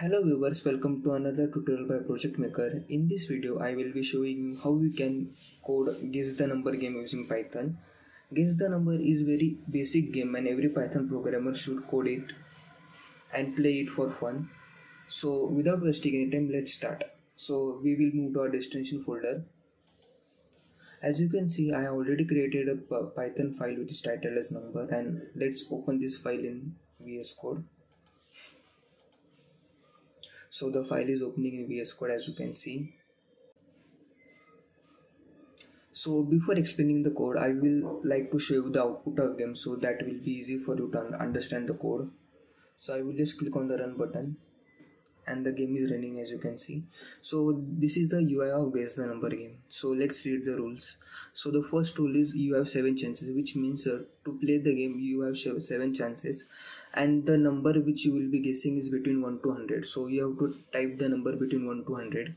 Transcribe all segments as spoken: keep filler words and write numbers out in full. Hello viewers, welcome to another tutorial by Project Maker. In this video, I will be showing you how you can code Guess the Number game using Python. Guess the Number is very basic game and every Python programmer should code it and play it for fun. So without wasting any time, let's start. So we will move to our destination folder. As you can see, I already created a Python file which is titled as number, and let's open this file in V S Code. So the file is opening in V S Code, as you can see. So before explaining the code, I will like to show you the output of game, so that will be easy for you to understand the code. So I will just click on the run button and the game is running, as you can see. So this is the U I of Guess the Number game. So let's read the rules. So the first rule is you have seven chances, which means uh, to play the game you have seven chances, and the number which you will be guessing is between one to one hundred. So you have to type the number between one to one hundred.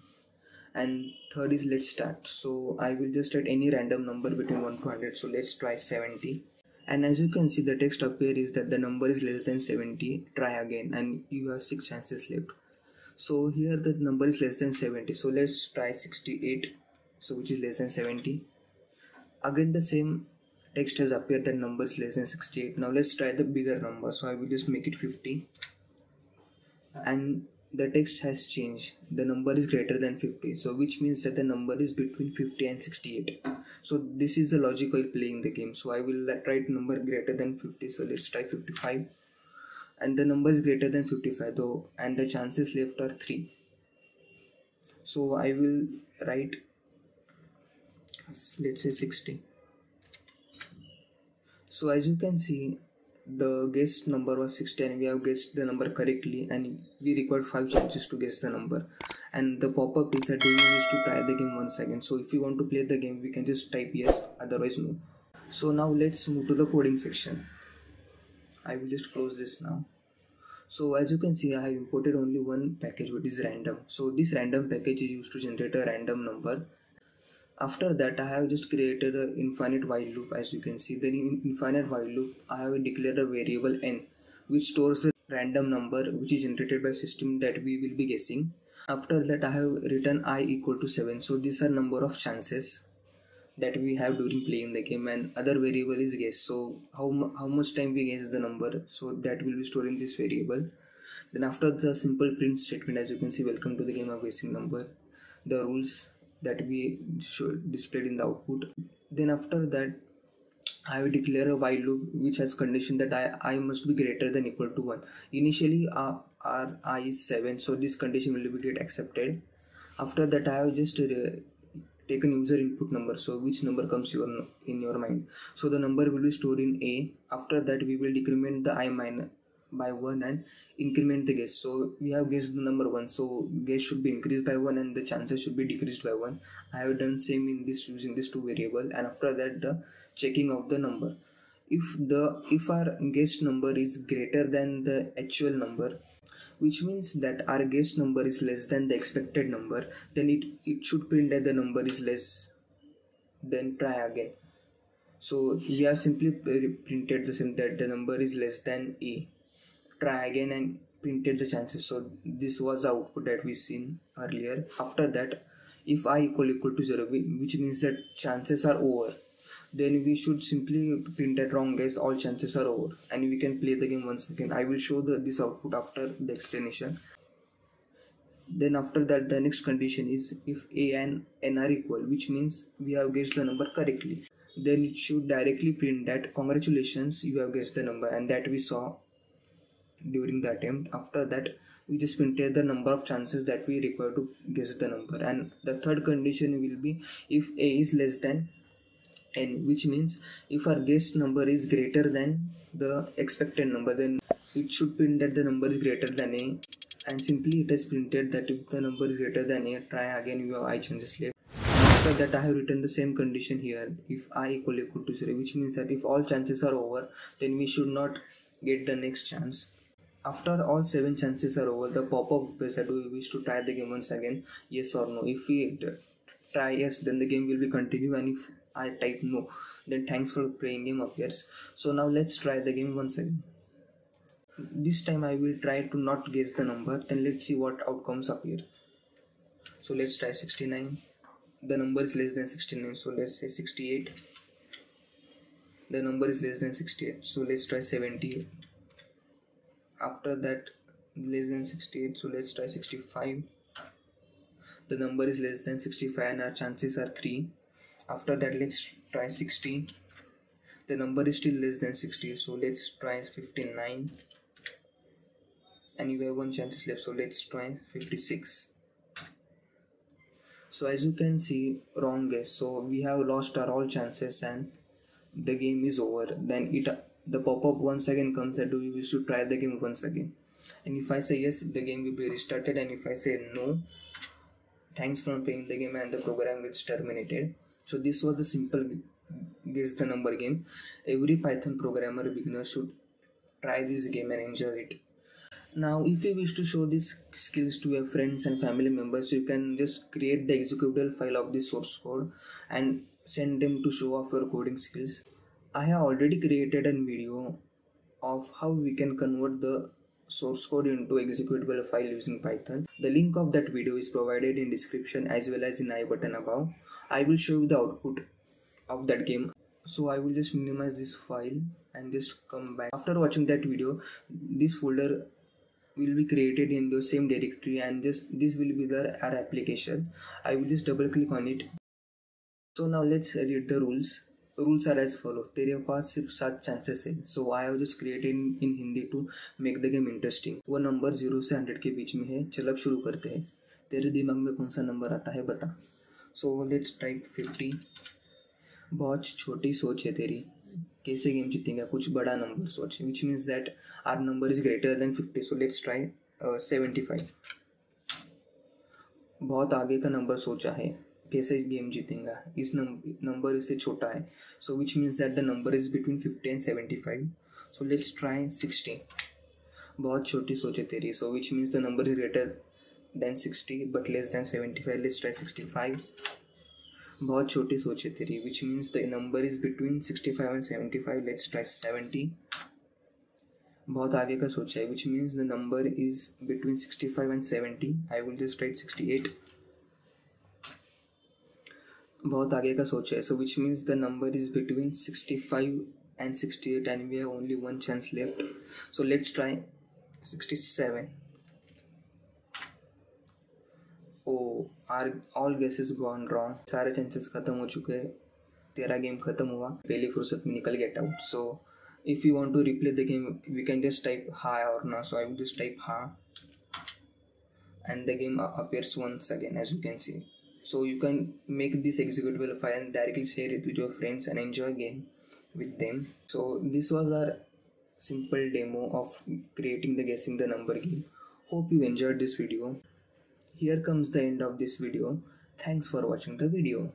And third is let's start. So I will just type any random number between one to one hundred. So let's try seventy. And as you can see, the text up here is that the number is less than seventy, try again, and you have six chances left. So here the number is less than seventy, so let's try sixty-eight, so which is less than seventy. Again the same text has appeared that number is less than sixty-eight. Now let's try the bigger number, so I will just make it fifty, and the text has changed, the number is greater than fifty, so which means that the number is between fifty and sixty-eight. So this is the logic while playing the game. So I will try number greater than fifty, so let's try fifty-five. And the number is greater than fifty-five though, and the chances left are three. So I will write, let's say sixty. So as you can see, the guessed number was sixty and we have guessed the number correctly, and we required five chances to guess the number. And the pop-up is that we need to try the game once again. So if you want to play the game, we can just type yes, otherwise no. So now let's move to the coding section. I will just close this now. So as you can see, I have imported only one package, which is random. So this random package is used to generate a random number. After that, I have just created an infinite while loop, as you can see. Then in infinite while loop, I have declared a variable n, which stores the random number which is generated by system that we will be guessing. After that, I have written I equal to seven. So these are number of chances that we have during playing the game, and other variable is guess, so how, how much time we guess the number, so that will be stored in this variable. Then after the simple print statement, as you can see, welcome to the game of guessing number, the rules that we showed displayed in the output. Then after that, I will declare a while loop which has condition that i, I must be greater than equal to one. Initially our, our I is seven, so this condition will be get accepted. After that, I have just uh, take an user input number, so which number comes your in your mind, so the number will be stored in a. After that, we will decrement the I minus by one and increment the guess. So we have guessed the number one, so guess should be increased by one and the chances should be decreased by one. I have done same in this using this two variable. And after that, the checking of the number, if the if our guessed number is greater than the actual number, which means that our guessed number is less than the expected number, then it, it should print that the number is less, then try again. So we have simply printed the same that the number is less than A, try again, and printed the chances. So this was the output that we seen earlier. After that, if I equal equal to zero, which means that chances are over, then we should simply print a wrong guess, all chances are over, and we can play the game once again. I will show the, this output after the explanation. Then after that, the next condition is if a and n are equal, which means we have guessed the number correctly, then it should directly print that congratulations, you have guessed the number, and that we saw during the attempt. After that, we just printed the number of chances that we require to guess the number. And the third condition will be if a is less than n, which means if our guessed number is greater than the expected number, then it should print that the number is greater than a, and simply it has printed that if the number is greater than a, try again, you have I chances left. After that, I have written the same condition here, if I equal equal to zero, which means that if all chances are over, then we should not get the next chance. After all seven chances are over, the pop-up is that we wish to try the game once again, yes or no. If we try yes, then the game will be continue, and if I type no, then thanks for playing game appears. So now let's try the game once again. this time I will try to not guess the number. Then let's see what outcomes appear. So let's try sixty-nine. The number is less than sixty-nine, so let's say sixty-eight. The number is less than sixty-eight, so let's try seventy-eight. After that, less than sixty-eight, so let's try sixty-five. The number is less than sixty-five and our chances are three. After that, let's try sixty. The number is still less than sixty, so let's try fifty-nine. And you have one chance left, so let's try fifty-six. So as you can see, wrong guess. So we have lost our all chances and the game is over. Then it the pop-up once again comes that do you wish to try the game once again? And if I say yes, the game will be restarted, and if I say no, thanks for playing the game, and the program gets terminated. So this was a simple guess the number game. Every Python programmer beginner should try this game and enjoy it. Now if you wish to show these skills to your friends and family members, you can just create the executable file of the source code and send them to show off your coding skills. I have already created a video of how we can convert the source code into executable file using Python. The link of that video is provided in description as well as in I button above. I will show you the output of that game. So I will just minimize this file and just come back. After watching that video, this folder will be created in the same directory, and just this will be the our application. I will just double click on it. So now let's read the rules. Rules are as follows. तेरे पास सिर्फ सात chances हैं. So I have just created in, in Hindi to make the game interesting. वो number zero से one hundred के बीच में है. चलो अब शुरू करते हैं. तेरे दिमाग में कौन सा number आता है बता. So let's type fifty. बहुत छोटी सोच है तेरी. कैसे गेम जीतेंगे? कुछ बड़ा नंबर सोच. Which means that our number is greater than fifty. So let's try uh, seventy-five. बहुत आगे का नंबर सोचा है. कैसे गेम जीतेगा? इस नंबर इससे छोटा है. So which means that the number is between fifty and seventy-five. So let's try sixty. बहुत छोटी सोचे तेरी. So which means the number is greater than sixty but less than seventy-five. Let's try sixty-five. बहुत छोटी सोचे तेरी. Which means the number is between sixty-five and seventy-five. Let's try seventy. बहुत आगे का सोचा है. Which means the number is between sixty-five and seventy. I will just write sixty-eight. बहुत आगे का सोचा है. So which means the number is between sixty-five and sixty-eight, and we have only one chance left. So let's try sixty-seven. Oh, our all guesses gone wrong. सारे chances खत्म हो चुके हैं. तेरा गेम खत्म हुआ. पहली फुर्सत में निकल get out. So if you want to replay the game, we can just type ha or no. So I will just type ha, and the game appears once again as you can see. So you can make this executable file and directly share it with your friends and enjoy game with them. So this was our simple demo of creating the guessing the number game. Hope you enjoyed this video. Here comes the end of this video. Thanks for watching the video.